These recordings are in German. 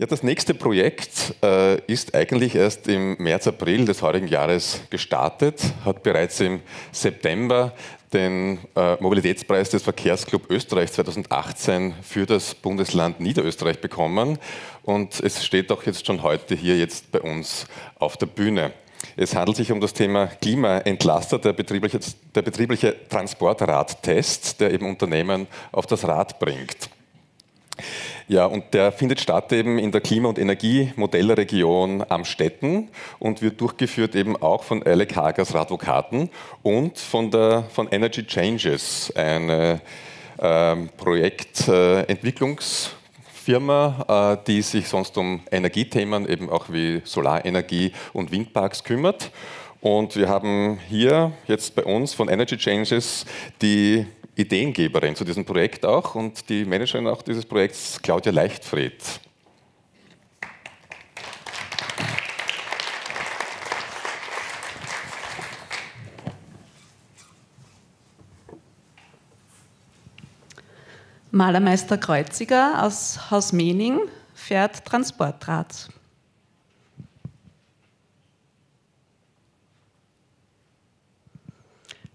Ja, das nächste Projekt ist eigentlich erst im März, April des heurigen Jahres gestartet, hat bereits im September den Mobilitätspreis des Verkehrsclub Österreich 2018 für das Bundesland Niederösterreich bekommen und es steht auch jetzt schon heute hier jetzt bei uns auf der Bühne. Es handelt sich um das Thema Klimaentlaster, der betriebliche Transportradtest, der eben Unternehmen auf das Rad bringt. Ja, und der findet statt eben in der Klima- und Energiemodellregion Amstetten und wird durchgeführt eben auch von Alec Hagers Radvokaten und von Energy Changes, eine Projektentwicklungsfirma, die sich sonst um Energiethemen eben auch wie Solarenergie und Windparks kümmert. Und wir haben hier jetzt bei uns von Energy Changes die Ideengeberin zu diesem Projekt auch und die Managerin auch dieses Projekts, Claudia Leichtfried. Malermeister Kreuziger aus Haus Mening fährt Transportrad.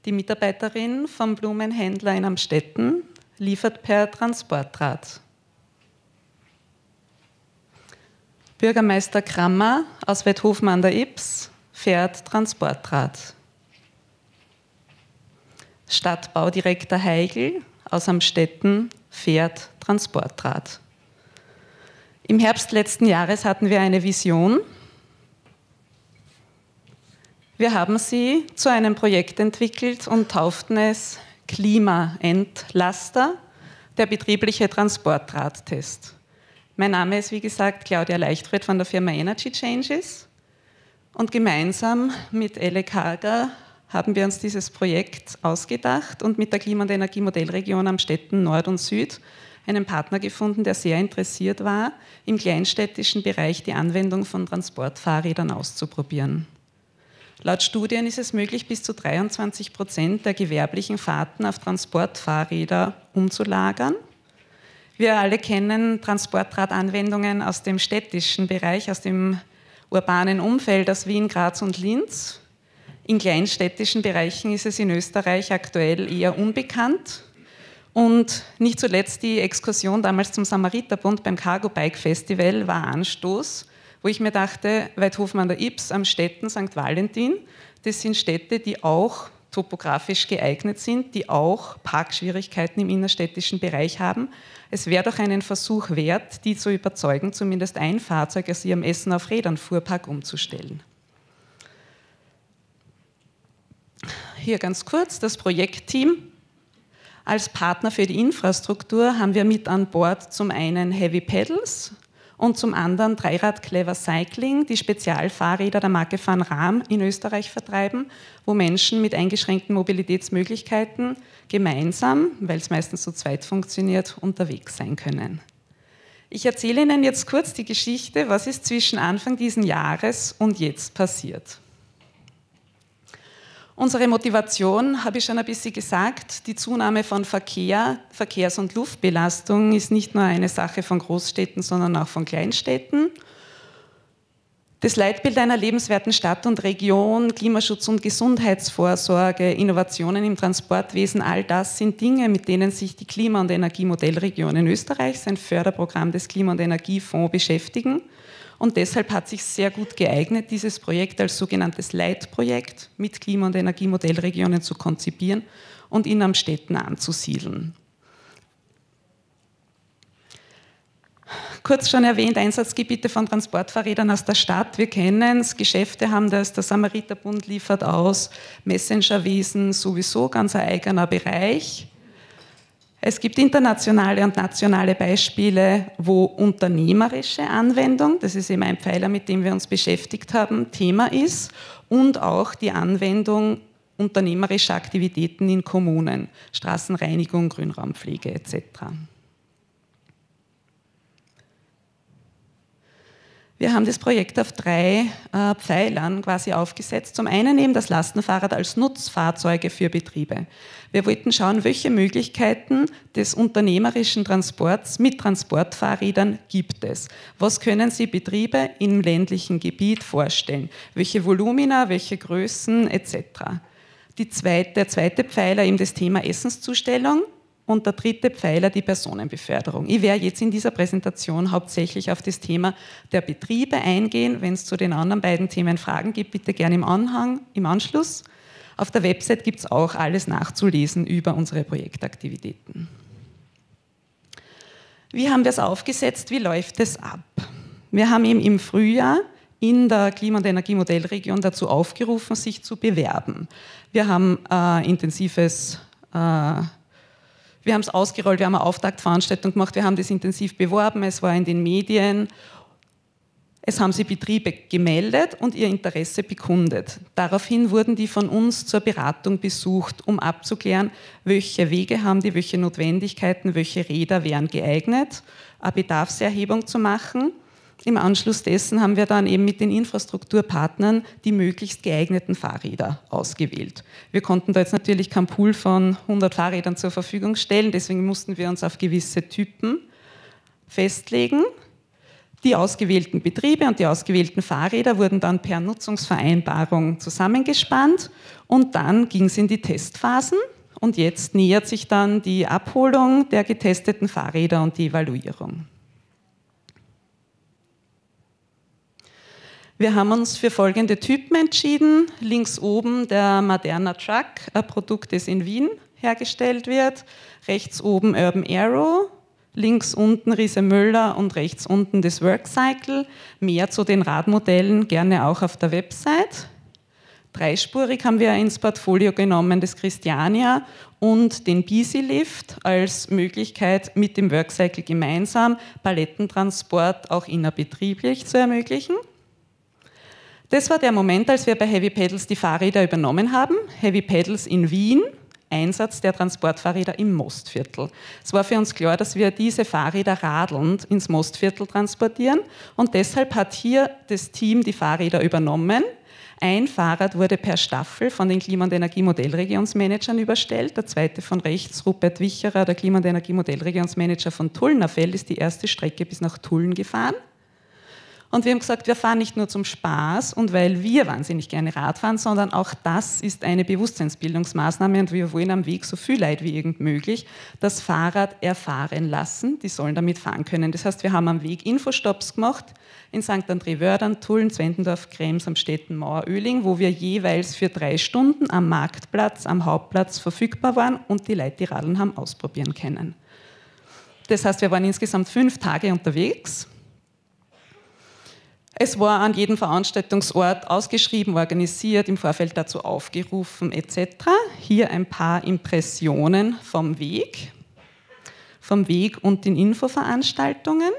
Die Mitarbeiterin vom Blumenhändler in Amstetten liefert per Transportrad. Bürgermeister Krammer aus Waidhofen an der Ybbs fährt Transportrad. Stadtbaudirektor Heigl aus Amstetten fährt Transportrad. Im Herbst letzten Jahres hatten wir eine Vision. Wir haben sie zu einem Projekt entwickelt und tauften es Klimaentlaster, der betriebliche Transportradtest. Mein Name ist, wie gesagt, Claudia Leichtfried von der Firma Energy Changes und gemeinsam mit Elke Hager haben wir uns dieses Projekt ausgedacht und mit der Klima- und Energiemodellregion Amstetten Nord und Süd einen Partner gefunden, der sehr interessiert war, im kleinstädtischen Bereich die Anwendung von Transportfahrrädern auszuprobieren. Laut Studien ist es möglich, bis zu 23% der gewerblichen Fahrten auf Transportfahrräder umzulagern. Wir alle kennen Transportradanwendungen aus dem städtischen Bereich, aus dem urbanen Umfeld, aus Wien, Graz und Linz. In kleinstädtischen Bereichen ist es in Österreich aktuell eher unbekannt. Und nicht zuletzt die Exkursion damals zum Samariterbund beim Cargo Bike Festival war Anstoß, wo ich mir dachte, Waidhofen an der Ybbs, Amstetten, St. Valentin, das sind Städte, die auch topografisch geeignet sind, die auch Parkschwierigkeiten im innerstädtischen Bereich haben. Es wäre doch einen Versuch wert, die zu überzeugen, zumindest ein Fahrzeug aus ihrem Essen auf Rädern Fuhrpark umzustellen. Hier ganz kurz das Projektteam. Als Partner für die Infrastruktur haben wir mit an Bord zum einen Heavy Pedals, und zum anderen Dreirad Clever Cycling, die Spezialfahrräder der Marke van Raam in Österreich vertreiben, wo Menschen mit eingeschränkten Mobilitätsmöglichkeiten gemeinsam, weil es meistens zu zweit funktioniert, unterwegs sein können. Ich erzähle Ihnen jetzt kurz die Geschichte, was ist zwischen Anfang diesen Jahres und jetzt passiert. Unsere Motivation, habe ich schon ein bisschen gesagt, die Zunahme von Verkehr, Verkehrs- und Luftbelastung ist nicht nur eine Sache von Großstädten, sondern auch von Kleinstädten. Das Leitbild einer lebenswerten Stadt und Region, Klimaschutz und Gesundheitsvorsorge, Innovationen im Transportwesen, all das sind Dinge, mit denen sich die Klima- und Energiemodellregion in Österreich, sein Förderprogramm des Klima- und Energiefonds, beschäftigen. Und deshalb hat sich sehr gut geeignet, dieses Projekt als sogenanntes Leitprojekt mit Klima- und Energiemodellregionen zu konzipieren und in Amstetten anzusiedeln. Kurz schon erwähnt, Einsatzgebiete von Transportfahrrädern aus der Stadt, wir kennen es, Geschäfte haben das, der Samariterbund liefert aus, Messengerwesen sowieso, ganz ein eigener Bereich. Es gibt internationale und nationale Beispiele, wo unternehmerische Anwendung, das ist eben ein Pfeiler, mit dem wir uns beschäftigt haben, Thema ist, und auch die Anwendung unternehmerischer Aktivitäten in Kommunen, Straßenreinigung, Grünraumpflege etc. Wir haben das Projekt auf 3 Pfeilern quasi aufgesetzt. Zum einen eben das Lastenfahrrad als Nutzfahrzeuge für Betriebe. Wir wollten schauen, welche Möglichkeiten des unternehmerischen Transports mit Transportfahrrädern gibt es. Was können Sie Betriebe im ländlichen Gebiet vorstellen? Welche Volumina, welche Größen etc. Der zweite Pfeiler eben das Thema Essenszustellung. Und der dritte Pfeiler, die Personenbeförderung. Ich werde jetzt in dieser Präsentation hauptsächlich auf das Thema der Betriebe eingehen. Wenn es zu den anderen beiden Themen Fragen gibt, bitte gerne im Anschluss. Auf der Website gibt es auch alles nachzulesen über unsere Projektaktivitäten. Wie haben wir es aufgesetzt? Wie läuft es ab? Wir haben eben im Frühjahr in der Klima- und Energiemodellregion dazu aufgerufen, sich zu bewerben. Wir haben wir haben es ausgerollt, wir haben eine Auftaktveranstaltung gemacht, wir haben das intensiv beworben, es war in den Medien. Es haben sich Betriebe gemeldet und ihr Interesse bekundet. Daraufhin wurden die von uns zur Beratung besucht, um abzuklären, welche Wege haben die, welche Notwendigkeiten, welche Räder wären geeignet, eine Bedarfserhebung zu machen. Im Anschluss dessen haben wir dann eben mit den Infrastrukturpartnern die möglichst geeigneten Fahrräder ausgewählt. Wir konnten da jetzt natürlich keinen Pool von 100 Fahrrädern zur Verfügung stellen, deswegen mussten wir uns auf gewisse Typen festlegen. Die ausgewählten Betriebe und die ausgewählten Fahrräder wurden dann per Nutzungsvereinbarung zusammengespannt und dann ging es in die Testphasen und jetzt nähert sich dann die Abholung der getesteten Fahrräder und die Evaluierung. Wir haben uns für folgende Typen entschieden. Links oben der Moderna Truck, ein Produkt, das in Wien hergestellt wird. Rechts oben Urban Arrow, links unten Riese Müller und rechts unten das Workcycle. Mehr zu den Radmodellen gerne auch auf der Website. Dreispurig haben wir ins Portfolio genommen das Christiania und den BiciLift als Möglichkeit, mit dem Workcycle gemeinsam Palettentransport auch innerbetrieblich zu ermöglichen. Das war der Moment, als wir bei Heavy Pedals die Fahrräder übernommen haben. Heavy Pedals in Wien, Einsatz der Transportfahrräder im Mostviertel. Es war für uns klar, dass wir diese Fahrräder radelnd ins Mostviertel transportieren und deshalb hat hier das Team die Fahrräder übernommen. Ein Fahrrad wurde per Staffel von den Klima- und Energiemodellregionsmanagern überstellt, der zweite von rechts, Rupert Wicherer, der Klima- und Energiemodellregionsmanager von Tullnerfeld, ist die erste Strecke bis nach Tulln gefahren. Und wir haben gesagt, wir fahren nicht nur zum Spaß und weil wir wahnsinnig gerne Rad fahren, sondern auch das ist eine Bewusstseinsbildungsmaßnahme und wir wollen am Weg so viel Leid wie irgend möglich das Fahrrad erfahren lassen, die sollen damit fahren können. Das heißt, wir haben am Weg Infostops gemacht in St. André-Wördern, Tulln, Zwendendorf, Krems, Amstetten, Mauer, Öhling, wo wir jeweils für 3 Stunden am Marktplatz, am Hauptplatz verfügbar waren und die Leute, die radeln haben, ausprobieren können. Das heißt, wir waren insgesamt 5 Tage unterwegs. Es war an jedem Veranstaltungsort ausgeschrieben, organisiert, im Vorfeld dazu aufgerufen etc. Hier ein paar Impressionen vom Weg und den Infoveranstaltungen.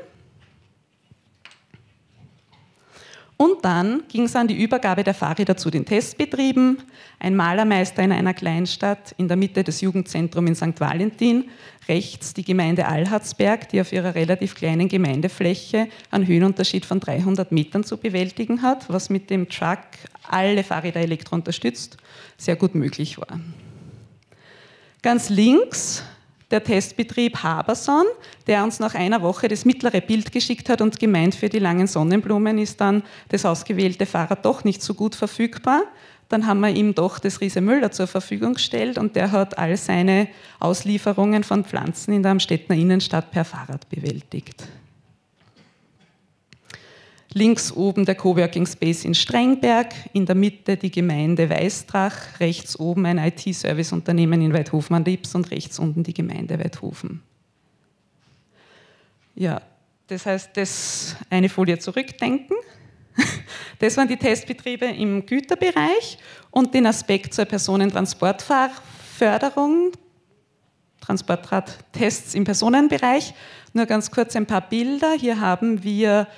Und dann ging es an die Übergabe der Fahrräder zu den Testbetrieben. Ein Malermeister in einer Kleinstadt, in der Mitte das Jugendzentrum in St. Valentin, rechts die Gemeinde Allhartsberg, die auf ihrer relativ kleinen Gemeindefläche einen Höhenunterschied von 300 Metern zu bewältigen hat, was mit dem Truck alle Fahrräder elektrounterstützt sehr gut möglich war. Ganz links der Testbetrieb Haberson, der uns nach einer Woche das mittlere Bild geschickt hat und gemeint, für die langen Sonnenblumen ist dann das ausgewählte Fahrrad doch nicht so gut verfügbar. Dann haben wir ihm doch das Riese Müller zur Verfügung gestellt und der hat all seine Auslieferungen von Pflanzen in der Amstettner Innenstadt per Fahrrad bewältigt. Links oben der Coworking Space in Strengberg, in der Mitte die Gemeinde Weistrach, rechts oben ein IT-Serviceunternehmen in Waidhofen an der Ybbs und rechts unten die Gemeinde Waidhofen. Ja, das heißt, eine Folie zurückdenken. Das waren die Testbetriebe im Güterbereich und den Aspekt zur Personentransportförderung. Transportradtests im Personenbereich. Nur ganz kurz ein paar Bilder. Hier haben wir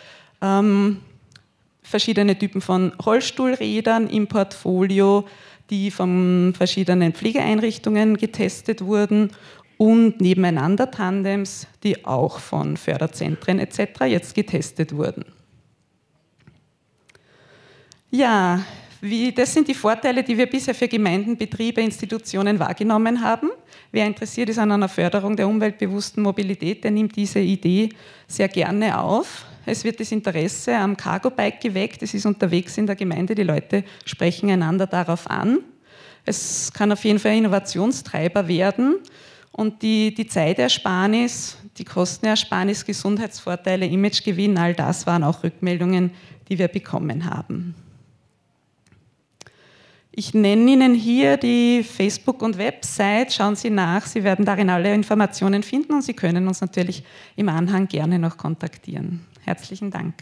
verschiedene Typen von Rollstuhlrädern im Portfolio, die von verschiedenen Pflegeeinrichtungen getestet wurden und nebeneinander Tandems, die auch von Förderzentren etc. jetzt getestet wurden. Ja, das sind die Vorteile, die wir bisher für Gemeinden, Betriebe, Institutionen wahrgenommen haben. Wer interessiert ist an einer Förderung der umweltbewussten Mobilität, der nimmt diese Idee sehr gerne auf. Es wird das Interesse am Cargo Bike geweckt, es ist unterwegs in der Gemeinde, die Leute sprechen einander darauf an. Es kann auf jeden Fall Innovationstreiber werden und die Zeitersparnis, die Kostenersparnis, Gesundheitsvorteile, Imagegewinn, all das waren auch Rückmeldungen, die wir bekommen haben. Ich nenne Ihnen hier die Facebook- und Website, schauen Sie nach, Sie werden darin alle Informationen finden und Sie können uns natürlich im Anhang gerne noch kontaktieren. Herzlichen Dank.